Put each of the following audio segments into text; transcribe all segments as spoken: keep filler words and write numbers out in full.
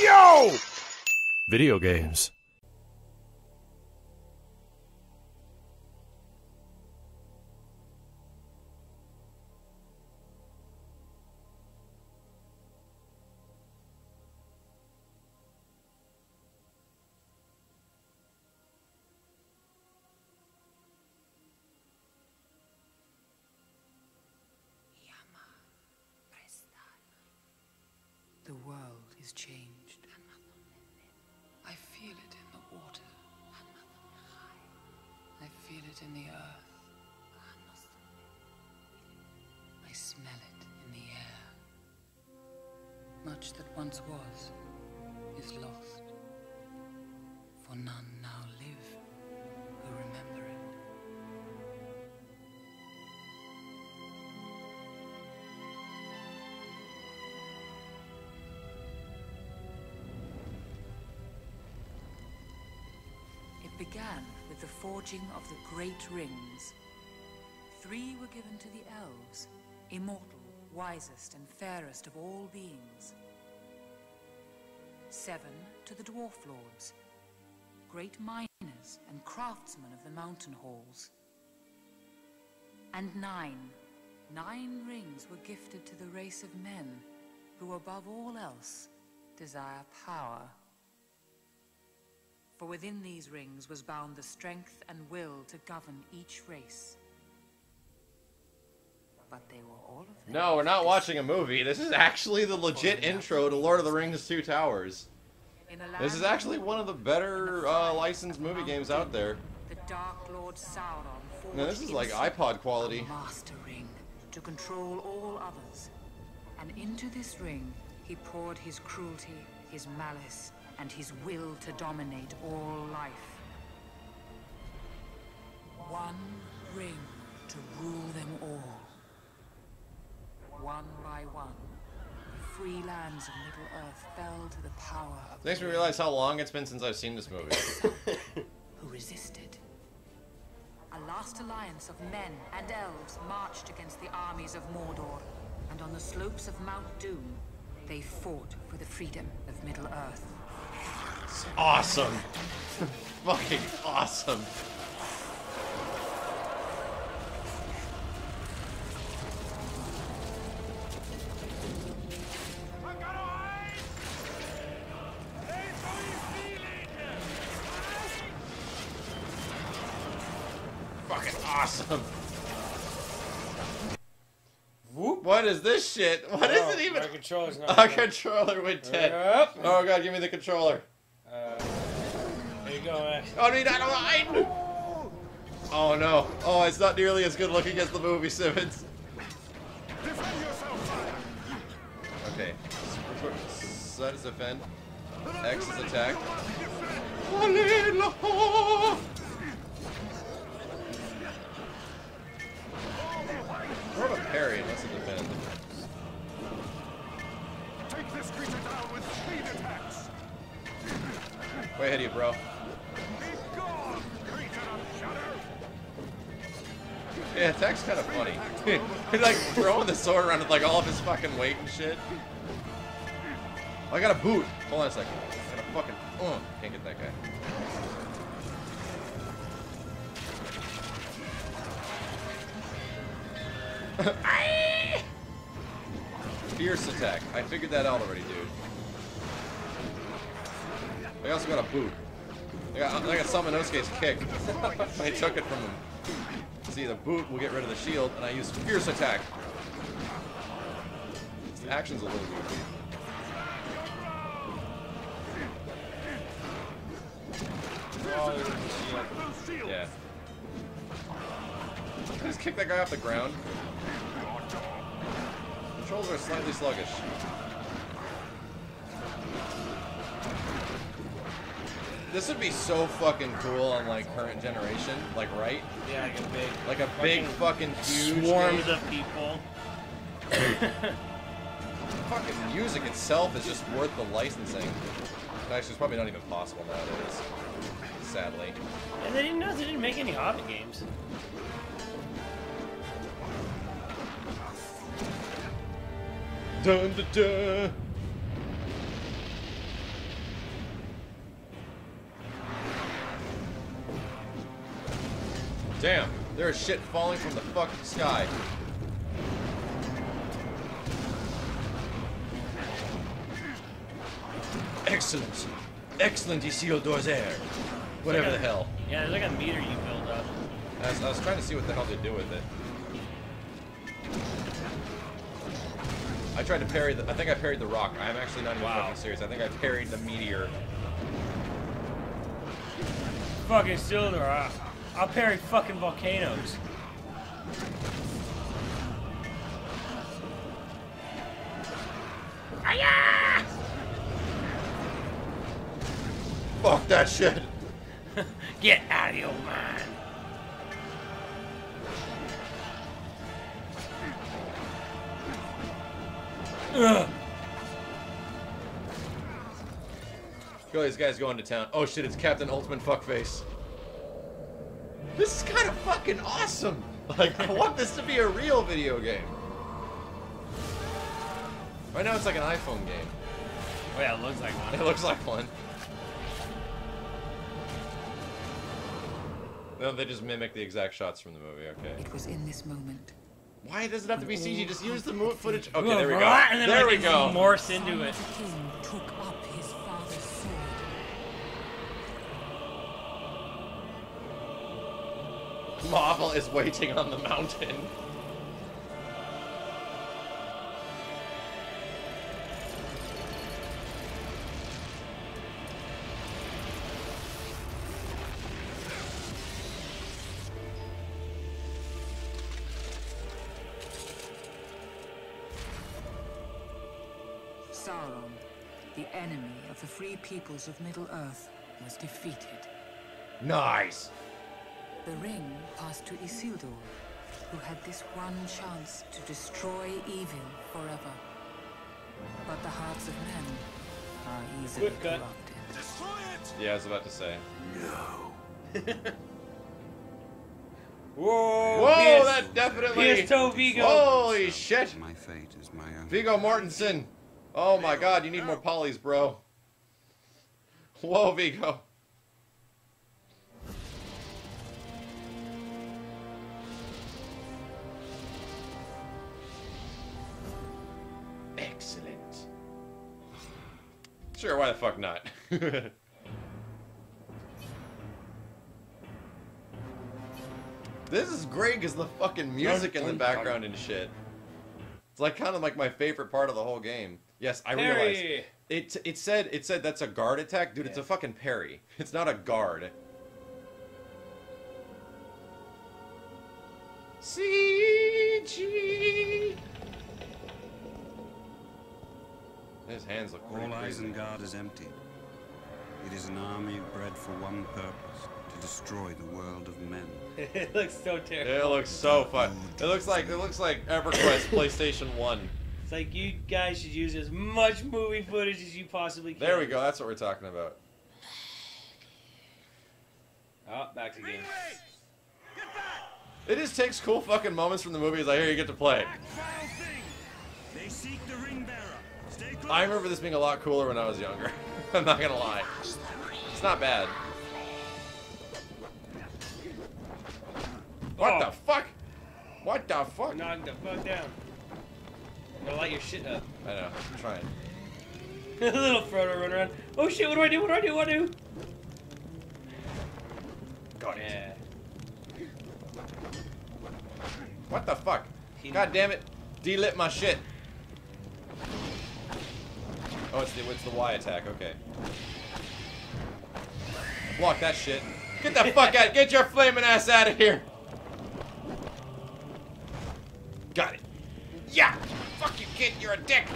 Yo! Video games. Changed. I feel it in the water. I feel it in the earth. I smell it in the air. Much that once was is lost, for none now live who remember it. Began with the forging of the Great Rings. Three were given to the elves, immortal, wisest and fairest of all beings. Seven to the Dwarf Lords, great miners and craftsmen of the mountain halls. And nine, nine rings were gifted to the race of men, who above all else desire power. For within these rings was bound the strength and will to govern each race. But they were all of them. No, we're not watching a movie. This is actually the legit intro to Lord of the Rings Two Towers. This is actually one of the better uh, licensed movie games out there. The Dark Lord Sauron. Now, this is like iPod quality. A master ring to control all others. And into this ring he poured his cruelty, his malice, and his will to dominate all life. One ring to rule them all. One by one, the free lands of Middle Earth fell to the power of... Makes me realize how long it's been since I've seen this movie. ...who resisted. A last alliance of men and elves marched against the armies of Mordor, and on the slopes of Mount Doom, they fought for the freedom of Middle Earth. Awesome. Fucking awesome. Fucking awesome. Whoop, what is this shit? What oh, is it even? My controller's not a controller with ten. Yep. Oh god, give me the controller. Uh, there you go, man. Oh, no, you're not alive! Oh, no. Oh, it's not nearly as good looking as the movie, Simmons. Defend yourself, okay. Set is defend. X is attack. More of a parry, unless it's defend. Take this creature down with speed attacks! Way ahead of you, bro. Yeah, attack's kind of funny. He's like throwing the sword around with like all of his fucking weight and shit. Oh, I got a boot. Hold on a second. I got a fucking. Oh, can't get that guy. Fierce attack. I figured that out already, dude. I also got a boot. I got, I got Samanosuke's kick. I took it from him. See, the boot will get rid of the shield, and I use fierce attack. His action's a little goofy. Yeah. Can I just kick that guy off the ground? Controls are slightly sluggish. This would be so fucking cool on like current generation, like right? Yeah, like a big, like a fucking big fucking huge swarms game. Of people. Fucking music itself is just worth the licensing. Actually, it's probably not even possible nowadays, sadly. And they didn't know they didn't make any Hobbit games. Dun dun dun. Damn, there is shit falling from the fucking sky. Excellent. Excellent Isildur's heir. Whatever like a, the hell. Yeah, there's like a meter you build up. I was, I was trying to see what the hell to do with it. I tried to parry the... I think I parried the rock. I'm actually not even wow. fucking serious. I think I parried the meteor. Fucking Isildur. I, I'll parry fucking volcanoes. Hiya! Fuck that shit. Get out of your mind. Ugh. Surely this guy's going to town. Oh shit, it's Captain Ultimate Fuckface. This is kind of fucking awesome. Like, I want this to be a real video game. Right now it's like an iPhone game. Oh yeah, it looks like one. It looks like one. No, they just mimic the exact shots from the movie, okay. It was in this moment. Why does it have to be C G? Just use the movie footage. Okay, there we go. And then there we go. Morse into it. Took up his father's sword. Marvel is waiting on the mountain. Sauron, the enemy of the free peoples of Middle Earth, was defeated. Nice! The ring passed to Isildur, who had this one chance to destroy evil forever. But the hearts of men are easily corrupted. Destroy it! Yeah, I was about to say. No. Whoa! Whoa, that definitely... P S two Viggo! Holy shit! My fate is my own. Viggo Mortensen! Oh my god, you need more polys, bro. Whoa, Viggo. Excellent. Sure, why the fuck not? This is great because the fucking music in the background and shit. It's like kind of like my favorite part of the whole game. Yes, I parry. realized it. It said it said that's a guard attack, dude. Yeah. It's a fucking parry. It's not a guard. C G. His hands look pretty crazy. All Isengard is empty. It is an army bred for one purpose: to destroy the world of men. It looks so terrible. It looks so fun. It looks like it looks like EverQuest PlayStation one. Like, you guys should use as much movie footage as you possibly can. There we go. That's what we're talking about. Oh, back to game. It just takes cool fucking moments from the movies I hear you get to play. They seek the ring bearer. Stay close. I remember this being a lot cooler when I was younger. I'm not gonna lie. It's not bad. What oh. the fuck? What the fuck? Knock the fuck down. I'm gonna light your shit up. I know, I'm trying. Little Frodo run around. Oh shit, what do I do? What do I do? What do I do? Got it. Yeah. What the fuck? He God damn it. Delit my shit. Oh, it's the, it's the Y attack, okay. Block that shit. Get the fuck out. Get your flaming ass out of here. Got it. Yeah! Fuck you, kid! You're a dick!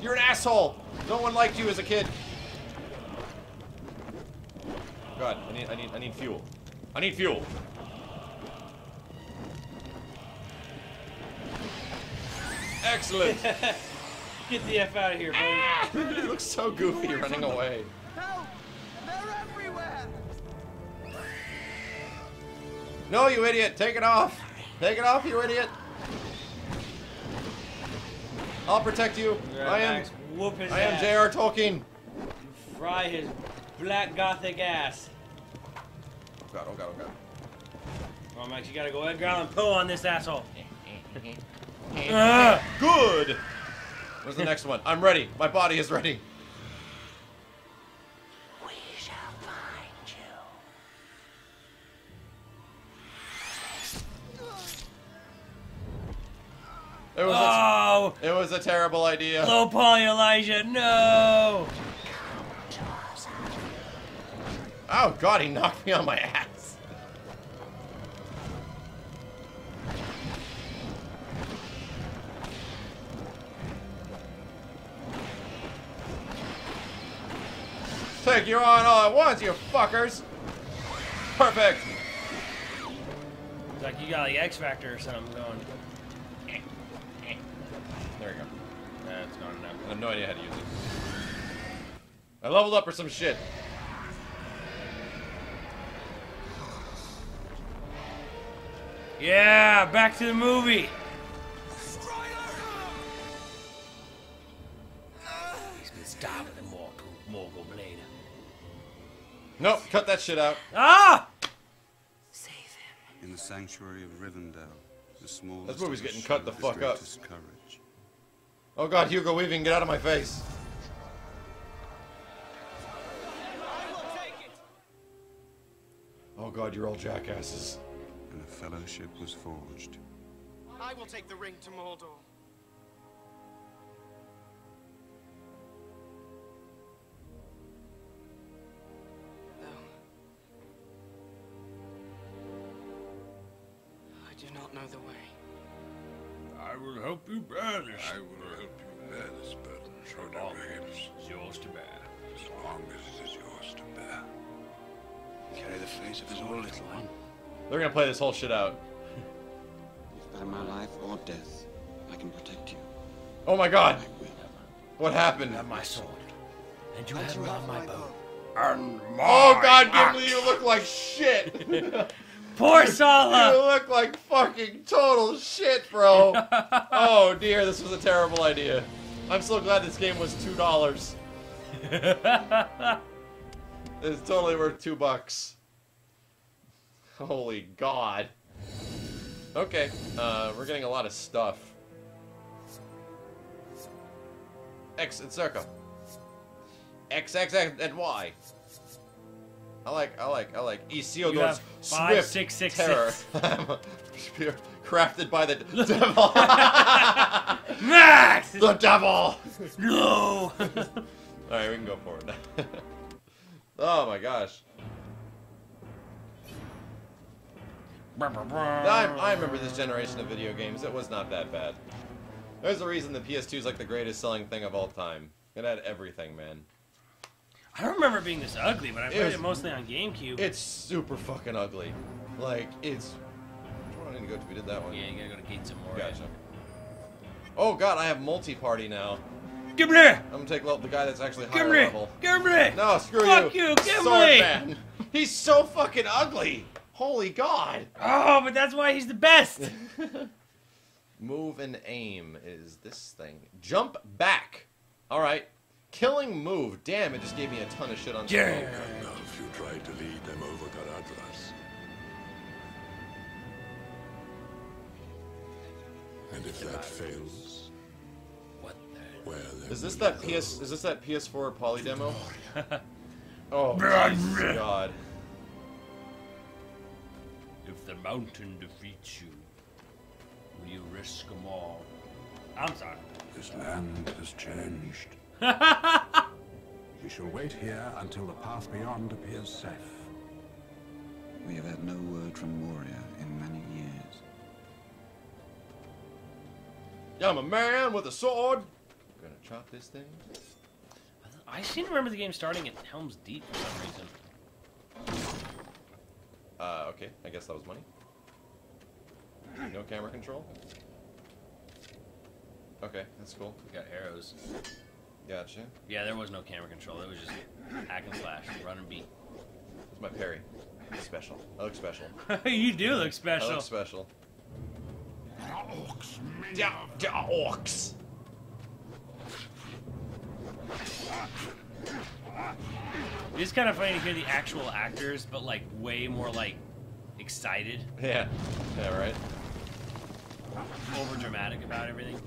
You're an asshole! No one liked you as a kid! God, I need, I need, I need fuel. I need fuel! Excellent! Get the F out of here, buddy! It looks so goofy running away. Help! They're everywhere! No, you idiot! Take it off! Take it off, you idiot! I'll protect you. Right, I am. Whoop his I ass. am J R Tolkien. Fry his black gothic ass. Oh god! Oh god! Oh god! Come on, Max, you gotta go Edgar Allan Poe on this asshole. uh, good! What's the next one? I'm ready. My body is ready. We shall find you. It was oh! A, it was a terrible idea. Low poly Elijah, no! Oh god, he knocked me on my ass. Take you on all at once, you fuckers. Perfect. It's like you got like X Factor or something going. There we go. That's not enough. I have no idea how to use it. I leveled up or some shit. Yeah, back to the movie. He's been starving the Morgul, Morgul Blade. Nope, cut that shit out. Ah! Save him. In the sanctuary of Rivendell, the smallest. That's where he's getting cut the fuck up. Courage. Oh god, Hugo Weaving, get out of my face. Oh god, you're all jackasses. And a fellowship was forged. I will take the ring to Mordor. No. I do not know the way. I will help you banish. I will help you bear this burden. So long as it is yours to bear. As long as it is yours to bear. Carry the face of his own little one. They're gonna play this whole shit out. If by my life or death, I can protect you. Oh my god! What happened? You have my sword, and you have my, my bow. And my oh god, Gimli, you look like shit! Poor Sala! You look like fucking total shit, bro! Oh dear, this was a terrible idea. I'm so glad this game was two dollars. It's totally worth two bucks. Holy god. Okay, uh, we're getting a lot of stuff. X and circle. X, X, X, and Y. I like, I like, I like. Isildur's swift six, six, terror. Six. Crafted by the devil. Max! The devil! No! Alright, we can go forward now. Oh my gosh. I, I remember this generation of video games. It was not that bad. There's a reason the P S two is like the greatest selling thing of all time. It had everything, man. I don't remember being this ugly, but I played it mostly on GameCube. It's super fucking ugly. Like, it's... I need to go to... We did that one. Yeah, you gotta go to Gates of Moria. Gotcha. Oh god, I have multi-party now. Gimli! I'm gonna take the guy that's actually higher level. Gimli! No, screw you. Fuck you, Gimli! He's so fucking ugly! Holy god! Oh, but that's why he's the best! Move and aim is this thing. Jump back! Alright. Killing move. Damn, it just gave me a ton of shit on the phone. Yeah! And now if you tried to lead them over Karadras. And if that fails... What the... Where then is this that P S... Is this that P S four poly demo? Oh, my god. If the mountain defeats you, will you risk them all? I'm sorry. This land has changed. We shall wait here until the path beyond appears safe. We have had no word from Moria in many years. I'm a man with a sword. I'm gonna chop this thing. I seem to remember the game starting at Helm's Deep for some reason. Uh, okay, I guess that was money. No camera control? Okay, that's cool. We got arrows. Gotcha. Yeah, there was no camera control. It was just hack and slash, run and beat. That's my parry. Special. I look special. You do look special. I look special. Orcs. Orcs. It's kind of funny to hear the actual actors, but like way more like excited. Yeah. Yeah, right. Over dramatic about everything.